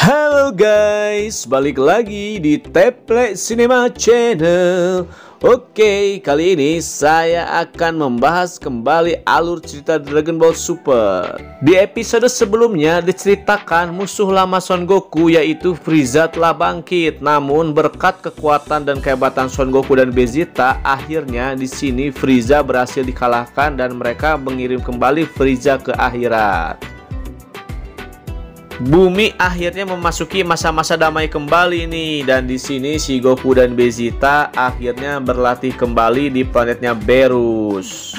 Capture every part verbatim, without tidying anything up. Halo guys, balik lagi di Teple Cinema Channel. Oke, kali ini saya akan membahas kembali alur cerita Dragon Ball Super. Di episode sebelumnya diceritakan musuh lama Son Goku yaitu Frieza telah bangkit. Namun berkat kekuatan dan kehebatan Son Goku dan Vegeta, akhirnya di sini Frieza berhasil dikalahkan dan mereka mengirim kembali Frieza ke akhirat. Bumi akhirnya memasuki masa-masa damai kembali nih, dan di sini si Goku dan Vegeta akhirnya berlatih kembali di planetnya Beerus.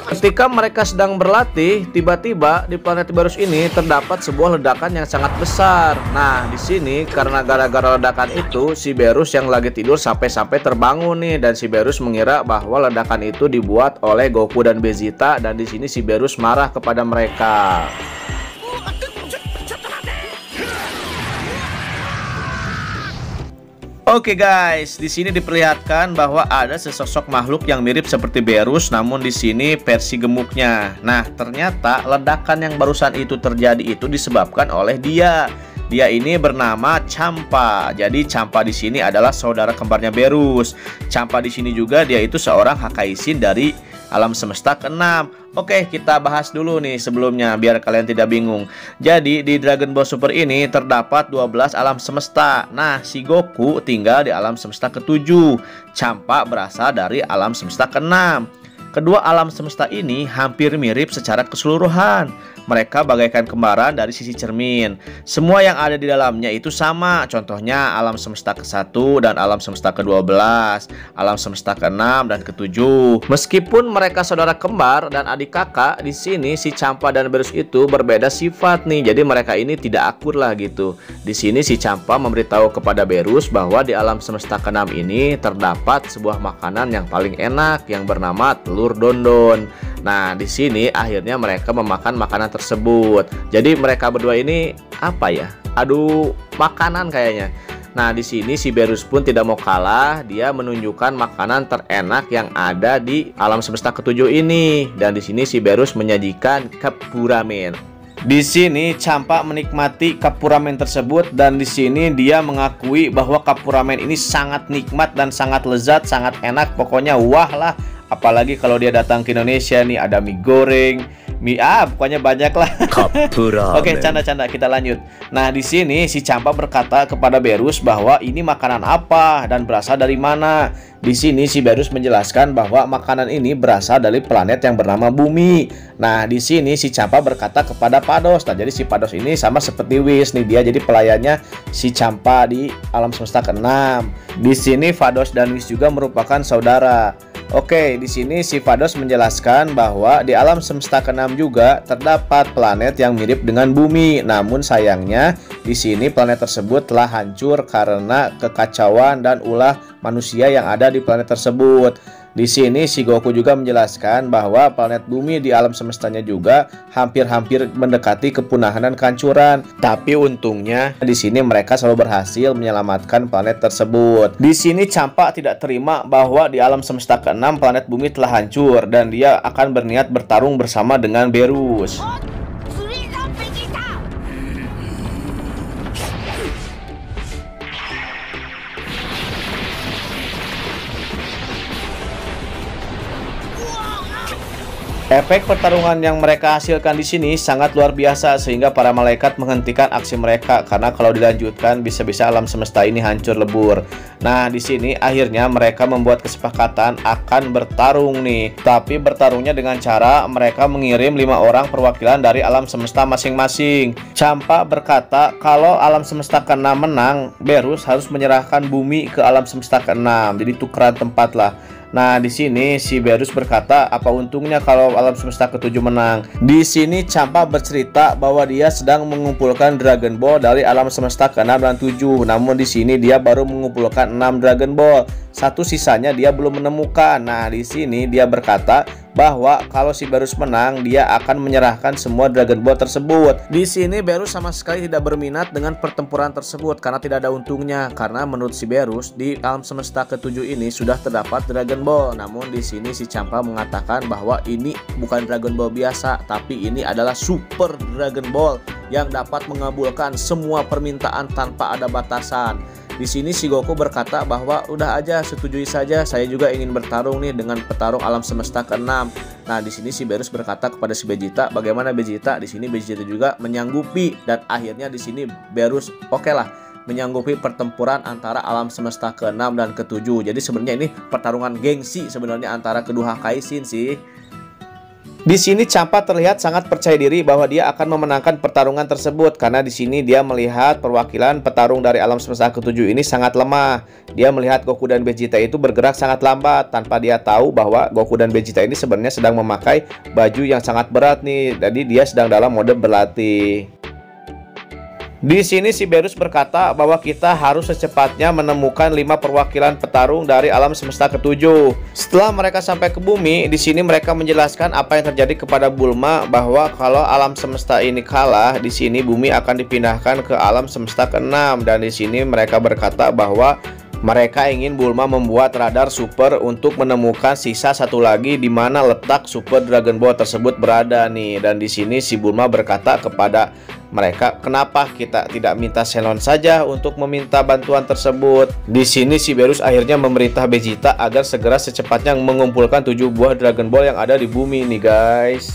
Ketika mereka sedang berlatih, tiba-tiba di planet Beerus ini terdapat sebuah ledakan yang sangat besar. Nah, di sini karena gara-gara ledakan itu, si Beerus yang lagi tidur sampai-sampai terbangun nih, dan si Beerus mengira bahwa ledakan itu dibuat oleh Goku dan Vegeta, dan di sini si Beerus marah kepada mereka. Oke guys, di sini diperlihatkan bahwa ada sesosok makhluk yang mirip seperti Beerus, namun di sini versi gemuknya. Nah, ternyata ledakan yang barusan itu terjadi itu disebabkan oleh dia. Dia ini bernama Champa. Jadi Champa di sini adalah saudara kembarnya Beerus. Champa di sini juga dia itu seorang Hakaisin dari alam semesta keenam. Oke, kita bahas dulu nih sebelumnya biar kalian tidak bingung. Jadi di Dragon Ball Super ini terdapat dua belas alam semesta. Nah, si Goku tinggal di alam semesta ketujuh. Champa berasal dari alam semesta keenam. Kedua alam semesta ini hampir mirip secara keseluruhan. Mereka bagaikan kembaran dari sisi cermin. Semua yang ada di dalamnya itu sama. Contohnya alam semesta ke satu dan alam semesta ke dua belas, alam semesta ke enam dan ke tujuh. Meskipun mereka saudara kembar dan adik kakak, di sini si Champa dan Beerus itu berbeda sifat nih. Jadi mereka ini tidak akur lah gitu. Di sini si Champa memberitahu kepada Beerus bahwa di alam semesta ke enam ini terdapat sebuah makanan yang paling enak yang bernama telur dondon. Nah, di sini akhirnya mereka memakan makanan tersebut. Jadi mereka berdua ini apa ya? Aduh, makanan kayaknya. Nah, di sini si Beerus pun tidak mau kalah, dia menunjukkan makanan terenak yang ada di alam semesta ketujuh ini, dan di sini si Beerus menyajikan kapuramen. Di sini Champa menikmati kapuramen tersebut, dan di sini dia mengakui bahwa kapuramen ini sangat nikmat dan sangat lezat, sangat enak, pokoknya wah lah. Apalagi kalau dia datang ke Indonesia nih, ada mie goreng, mie ah pokoknya banyak lah. Kapuramen. Oke, canda-canda, kita lanjut. Nah, di sini si Champa berkata kepada Beerus bahwa ini makanan apa dan berasal dari mana. Di sini si Beerus menjelaskan bahwa makanan ini berasal dari planet yang bernama Bumi. Nah, di sini si Champa berkata kepada Vados. Nah, jadi si Vados ini sama seperti Wis nih, dia jadi pelayannya si Champa di alam semesta keenam. Di sini Vados dan Wis juga merupakan saudara. Oke, di sini si Vados menjelaskan bahwa di alam semesta keenam juga terdapat planet yang mirip dengan Bumi. Namun sayangnya di sini planet tersebut telah hancur karena kekacauan dan ulah manusia yang ada di planet tersebut. Di sini si Goku juga menjelaskan bahwa planet Bumi di alam semestanya juga hampir-hampir mendekati kepunahan dan kehancuran. Tapi untungnya di sini mereka selalu berhasil menyelamatkan planet tersebut. Di sini Champa tidak terima bahwa di alam semesta keenam planet Bumi telah hancur, dan dia akan berniat bertarung bersama dengan Beerus. Efek pertarungan yang mereka hasilkan di sini sangat luar biasa, sehingga para malaikat menghentikan aksi mereka karena kalau dilanjutkan bisa-bisa alam semesta ini hancur lebur. Nah, di sini akhirnya mereka membuat kesepakatan akan bertarung nih. Tapi bertarungnya dengan cara mereka mengirim lima orang perwakilan dari alam semesta masing-masing. Champa berkata kalau alam semesta keenam menang, Beerus harus menyerahkan Bumi ke alam semesta keenam. Jadi tukeran tempat lah. Nah, di sini si Beerus berkata, apa untungnya kalau alam semesta ketujuh menang. Di sini Champa bercerita bahwa dia sedang mengumpulkan Dragon Ball dari alam semesta keenam dan ketujuh. Namun di sini dia baru mengumpulkan enam Dragon Ball. Satu sisanya dia belum menemukan. Nah, di sini dia berkata bahwa kalau si Beerus menang, dia akan menyerahkan semua Dragon Ball tersebut. Di sini Beerus sama sekali tidak berminat dengan pertempuran tersebut karena tidak ada untungnya, karena menurut si Beerus di alam semesta ketujuh ini sudah terdapat Dragon Ball. Namun di sini si Champa mengatakan bahwa ini bukan Dragon Ball biasa, tapi ini adalah Super Dragon Ball yang dapat mengabulkan semua permintaan tanpa ada batasan. Di sini si Goku berkata bahwa udah aja, setujui saja, saya juga ingin bertarung nih dengan petarung alam semesta keenam. Nah, di sini si Beerus berkata kepada si Vegeta, bagaimana Vegeta? Di sini Vegeta juga menyanggupi dan akhirnya di sini Beerus oke lah menyanggupi pertempuran antara alam semesta keenam dan ketujuh. Jadi sebenarnya ini pertarungan gengsi sebenarnya antara kedua Hakaisin sih. Di sini Champa terlihat sangat percaya diri bahwa dia akan memenangkan pertarungan tersebut karena di sini dia melihat perwakilan petarung dari alam semesta ketujuh ini sangat lemah. Dia melihat Goku dan Vegeta itu bergerak sangat lambat tanpa dia tahu bahwa Goku dan Vegeta ini sebenarnya sedang memakai baju yang sangat berat nih. Jadi dia sedang dalam mode berlatih. Di sini si Beerus berkata bahwa kita harus secepatnya menemukan lima perwakilan petarung dari alam semesta ketujuh. Setelah mereka sampai ke bumi, di sini mereka menjelaskan apa yang terjadi kepada Bulma bahwa kalau alam semesta ini kalah, di sini bumi akan dipindahkan ke alam semesta keenam dan di sini mereka berkata bahwa mereka ingin Bulma membuat radar super untuk menemukan sisa satu lagi di mana letak Super Dragon Ball tersebut berada nih. Dan di sini si Bulma berkata kepada mereka, kenapa kita tidak minta Shenron saja untuk meminta bantuan tersebut? Di sini si Beerus akhirnya memerintah Vegeta agar segera secepatnya mengumpulkan tujuh buah Dragon Ball yang ada di bumi nih guys.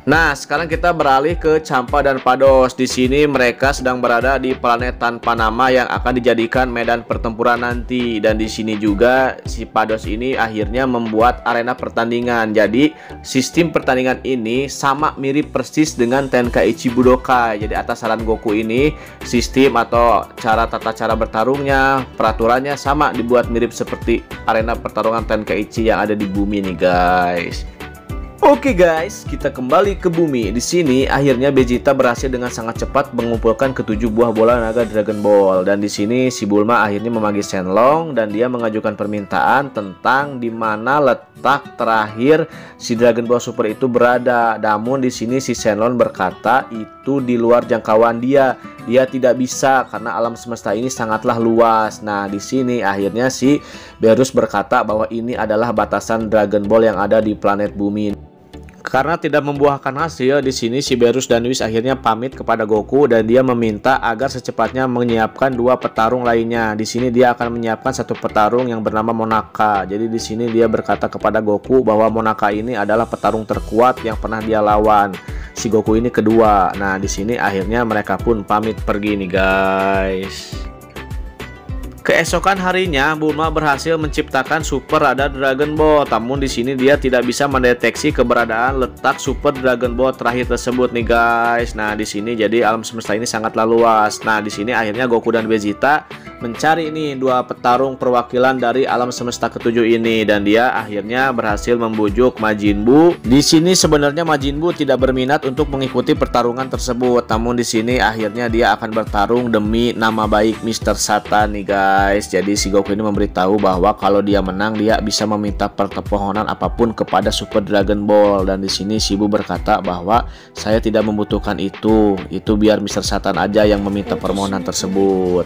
Nah, sekarang kita beralih ke Champa dan Vados. Di sini mereka sedang berada di planet tanpa nama yang akan dijadikan medan pertempuran nanti. Dan di sini juga si Vados ini akhirnya membuat arena pertandingan. Jadi sistem pertandingan ini sama mirip persis dengan Tenkaichi Budokai. Jadi atas saran Goku ini sistem atau cara tata cara bertarungnya, peraturannya sama, dibuat mirip seperti arena pertarungan Tenkaichi yang ada di bumi nih guys. Oke guys, kita kembali ke bumi. Di sini akhirnya Vegeta berhasil dengan sangat cepat mengumpulkan ketujuh buah bola naga Dragon Ball. Dan di sini si Bulma akhirnya memanggil Shenron dan dia mengajukan permintaan tentang di mana letak terakhir si Dragon Ball Super itu berada. Namun di sini si Shenron berkata itu di luar jangkauan dia. Dia tidak bisa karena alam semesta ini sangatlah luas. Nah, di sini akhirnya si Beerus berkata bahwa ini adalah batasan Dragon Ball yang ada di planet bumi. Karena tidak membuahkan hasil, di sini si Beerus dan Wis akhirnya pamit kepada Goku dan dia meminta agar secepatnya menyiapkan dua petarung lainnya. Di sini dia akan menyiapkan satu petarung yang bernama Monaka. Jadi di sini dia berkata kepada Goku bahwa Monaka ini adalah petarung terkuat yang pernah dia lawan. Si Goku ini kedua. Nah, di sini akhirnya mereka pun pamit pergi nih guys. Keesokan harinya, Bulma berhasil menciptakan Super Radar Dragon Ball. Namun di sini dia tidak bisa mendeteksi keberadaan letak Super Dragon Ball terakhir tersebut nih guys. Nah, di sini jadi alam semesta ini sangatlah luas. Nah, di sini akhirnya Goku dan Vegeta mencari ini dua petarung perwakilan dari alam semesta ketujuh ini dan dia akhirnya berhasil membujuk Majin Buu. Di sini sebenarnya Majin Buu tidak berminat untuk mengikuti pertarungan tersebut. Namun di sini akhirnya dia akan bertarung demi nama baik mister Satan nih guys. Jadi si Goku ini memberitahu bahwa kalau dia menang dia bisa meminta permohonan apapun kepada Super Dragon Ball. Dan di sini si Buu berkata bahwa saya tidak membutuhkan itu. Itu biar mister Satan aja yang meminta permohonan tersebut.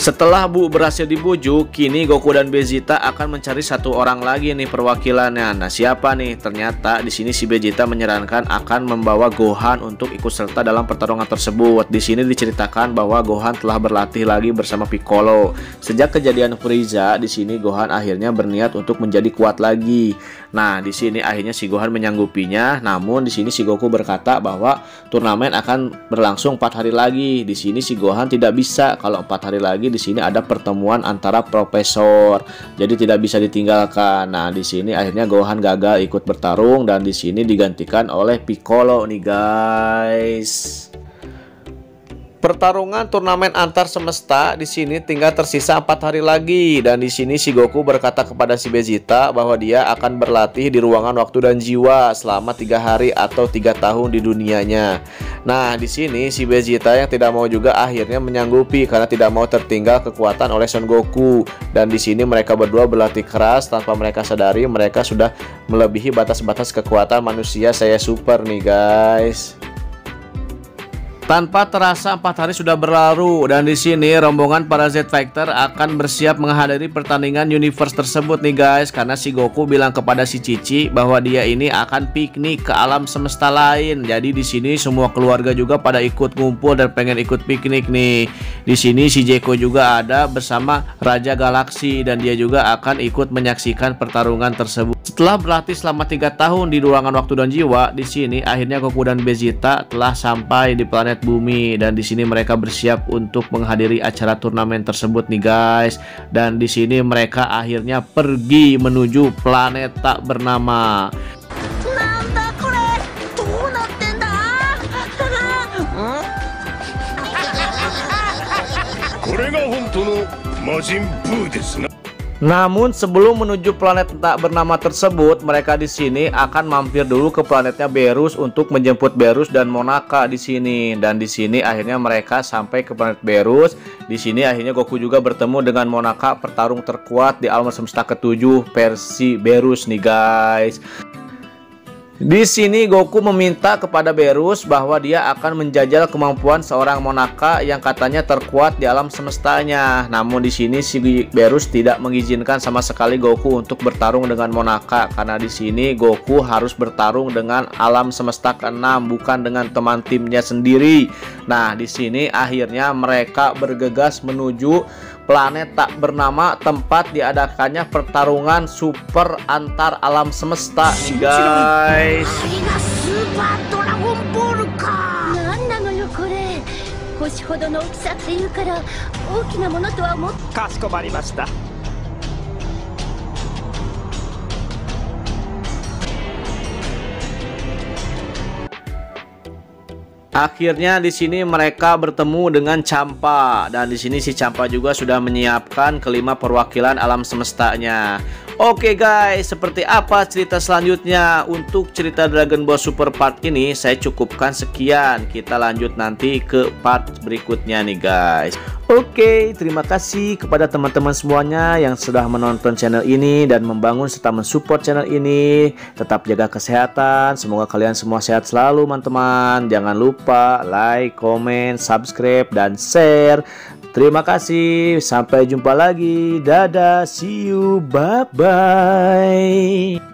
Setelah Buu berhasil dibujuk, kini Goku dan Vegeta akan mencari satu orang lagi nih perwakilannya. Nah, siapa nih? Ternyata di sini si Vegeta menyarankan akan membawa Gohan untuk ikut serta dalam pertarungan tersebut. Di sini diceritakan bahwa Gohan telah berlatih lagi bersama Piccolo. Sejak kejadian Frieza, di sini Gohan akhirnya berniat untuk menjadi kuat lagi. Nah, di sini akhirnya si Gohan menyanggupinya. Namun di sini si Goku berkata bahwa turnamen akan berlangsung empat hari lagi. Di sini si Gohan tidak bisa kalau empat hari lagi. Di sini ada pertemuan antara profesor, jadi tidak bisa ditinggalkan. Nah, di sini akhirnya Gohan gagal ikut bertarung dan di sini digantikan oleh Piccolo nih guys. Pertarungan turnamen antar semesta di sini tinggal tersisa empat hari lagi, dan di sini si Goku berkata kepada si Vegeta bahwa dia akan berlatih di ruangan waktu dan jiwa selama tiga hari atau tiga tahun di dunianya. Nah, di sini si Vegeta yang tidak mau juga akhirnya menyanggupi karena tidak mau tertinggal kekuatan oleh Son Goku, dan di sini mereka berdua berlatih keras tanpa mereka sadari mereka sudah melebihi batas-batas kekuatan manusia saya super nih guys. Tanpa terasa empat hari sudah berlalu, dan di sini rombongan para Z Factor akan bersiap menghadiri pertandingan universe tersebut nih guys, karena si Goku bilang kepada si Chi-Chi bahwa dia ini akan piknik ke alam semesta lain. Jadi di sini semua keluarga juga pada ikut ngumpul dan pengen ikut piknik nih. Di sini si Jeko juga ada bersama Raja Galaksi, dan dia juga akan ikut menyaksikan pertarungan tersebut. Setelah berlatih selama tiga tahun di ruangan waktu dan jiwa, di sini akhirnya Goku dan Vegeta telah sampai di planet Bumi, dan di sini mereka bersiap untuk menghadiri acara turnamen tersebut nih guys. Dan di sini mereka akhirnya pergi menuju planet tak bernama. Namun sebelum menuju planet tak bernama tersebut, mereka di sini akan mampir dulu ke planetnya Beerus untuk menjemput Beerus dan Monaka di sini. Dan di sini akhirnya mereka sampai ke planet Beerus. Di sini akhirnya Goku juga bertemu dengan Monaka, pertarung terkuat di alam semesta ketujuh versi Beerus nih guys. Di sini Goku meminta kepada Beerus bahwa dia akan menjajal kemampuan seorang Monaka yang katanya terkuat di alam semestanya. Namun di sini si Beerus tidak mengizinkan sama sekali Goku untuk bertarung dengan Monaka, karena di sini Goku harus bertarung dengan alam semesta keenam, bukan dengan teman timnya sendiri. Nah, di sini akhirnya mereka bergegas menuju planet tak bernama, tempat diadakannya pertarungan super antar alam semesta nih guys. Akhirnya di sini mereka bertemu dengan Champa, dan di sini si Champa juga sudah menyiapkan kelima perwakilan alam semestanya. Oke guys, seperti apa cerita selanjutnya? Untuk cerita Dragon Ball Super part ini saya cukupkan sekian. Kita lanjut nanti ke part berikutnya nih guys. Oke, terima kasih kepada teman-teman semuanya yang sudah menonton channel ini dan membangun serta mensupport channel ini. Tetap jaga kesehatan. Semoga kalian semua sehat selalu teman-teman. Jangan lupa like, komen, subscribe, dan share. Terima kasih. Sampai jumpa lagi. Dadah. See you. Bye-bye.